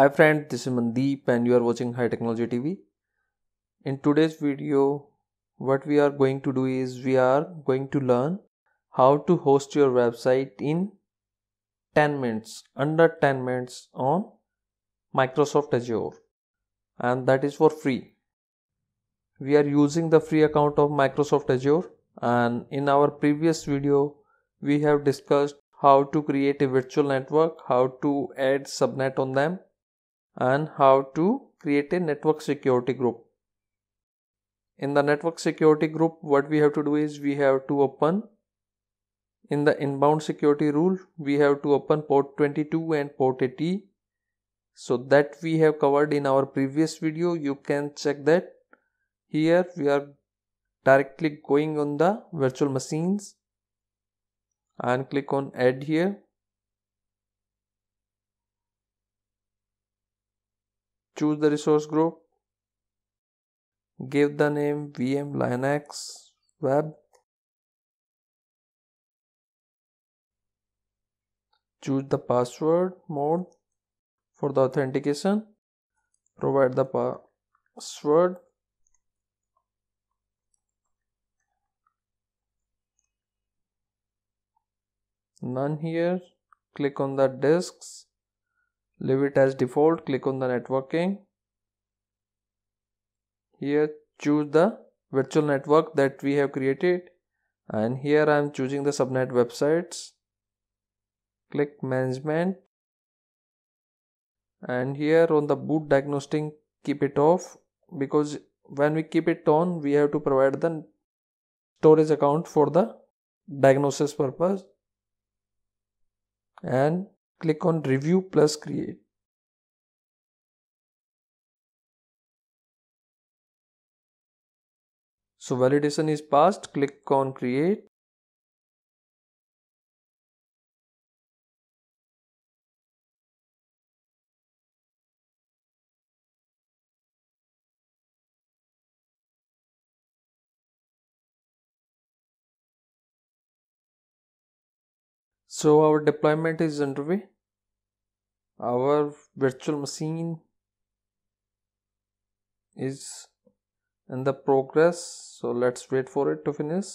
Hi friend, this is Mandeep and you are watching High Technology TV. In today's video, what we are going to do is we are going to learn how to host your website in 10 minutes, under 10 minutes on Microsoft Azure, and that is for free. We are using the free account of Microsoft Azure, and in our previous video, we have discussed how to create a virtual network, how to add subnet on them, and how to create a network security group. In the network security group, what we have to do is we have to open, in the inbound security rule, we have to open port 22 and port 80. So that we have covered in our previous video. You can check that. Here we are directly going on the virtual machines and click on add here. Choose the resource group, give the name VM Linux Web, choose the password mode for the authentication, provide the password, none here, click on the disks, leave it as default, click on the networking. Here choose the virtual network that we have created, and here I am choosing the subnet websites. Click management, and here on the boot diagnostic keep it off, because when we keep it on we have to provide the storage account for the diagnosis purpose, and click on review plus create. So validation is passed, click on create. So our deployment is underway. Our virtual machine is in the progress, so let's wait for it to finish.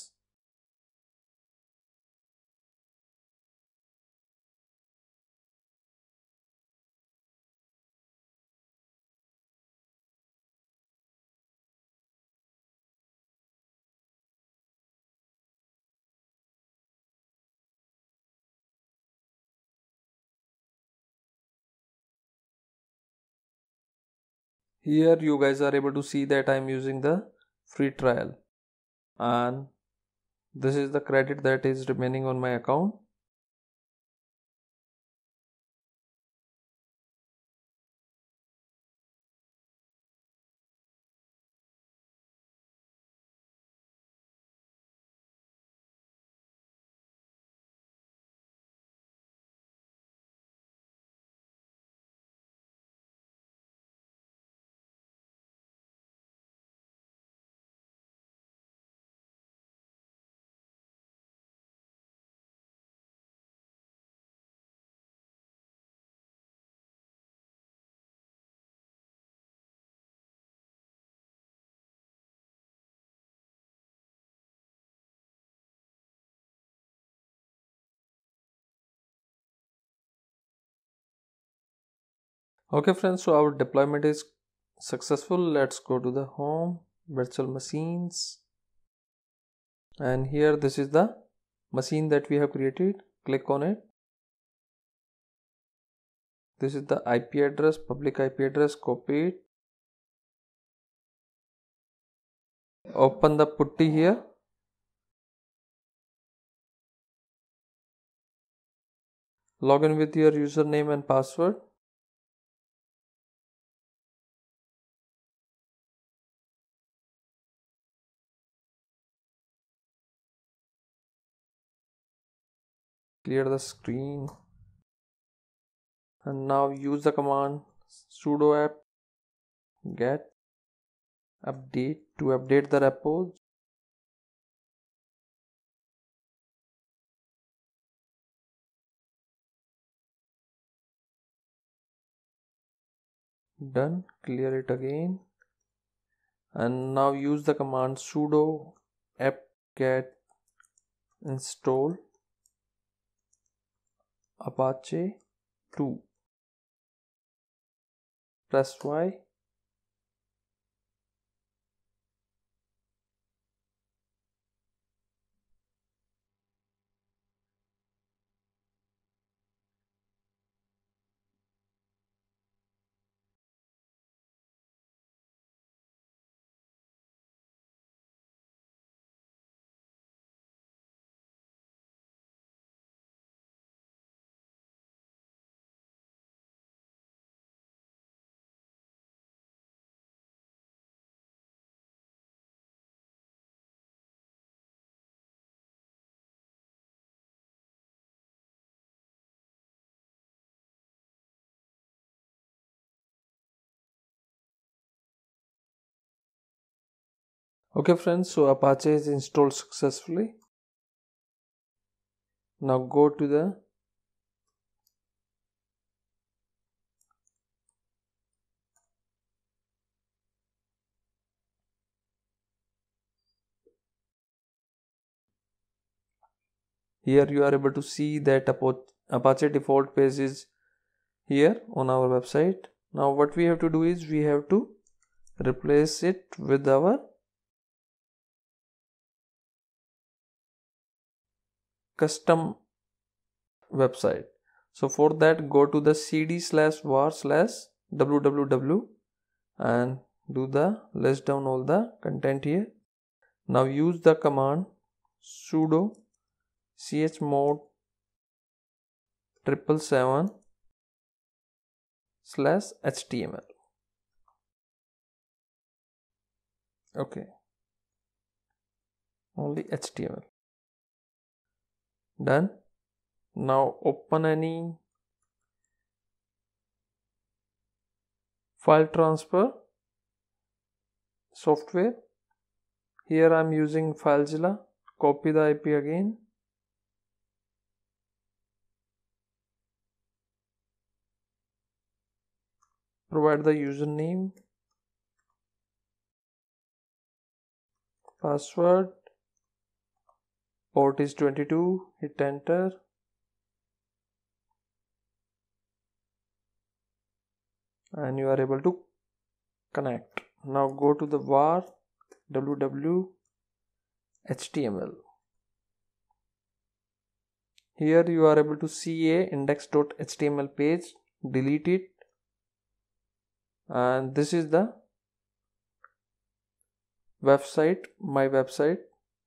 Here you guys are able to see that I am using the free trial, and this is the credit that is remaining on my account. Okay friends, so our deployment is successful. Let's go to the home, virtual machines, and here this is the machine that we have created. Click on it. This is the IP address, public IP address, copy it. Open the putty here. Log in with your username and password. Clear the screen, and now use the command sudo apt get update to update the repos. done, clear it again, and now use the command sudo apt-get install apache 2, press Y, okay friends, so Apache is installed successfully. Now go to the here you are able to see that Apache default page is here on our website. Now what we have to do is we have to replace it with our custom website. So for that, go to the cd/var/www and do the list down all the content here. Now use the command sudo chmod 777/html. Okay, only HTML. Done. Now open any file transfer software. Here I am using FileZilla. Copy the IP again. Provide the username, password. Port is 22, hit enter. And you are able to connect. Now go to the var www HTML. Here you are able to see a index.html page, delete it. And this is the website, my website.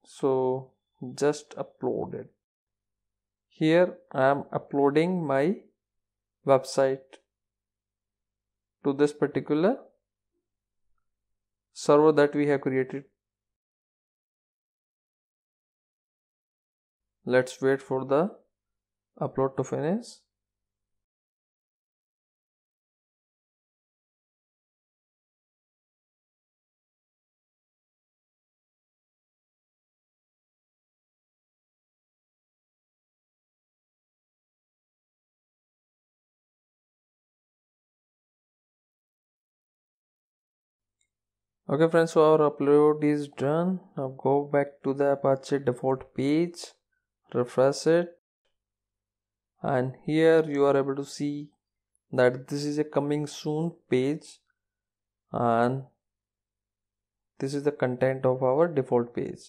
So just upload it. Here I am uploading my website to this particular server that we have created. Let's wait for the upload to finish. Okay friends, so our upload is done. Now go back to the Apache default page, refresh it, and here you are able to see that this is a coming soon page and this is the content of our default page.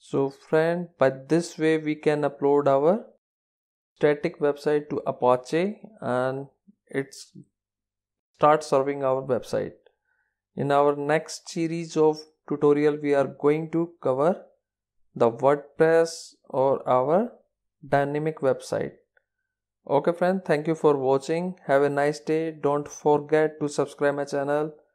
So friend, by this way we can upload our static website to Apache and it starts serving our website. In our next series of tutorial, we are going to cover the WordPress or our dynamic website. Okay friend, thank you for watching. Have a nice day. Don't forget to subscribe my channel.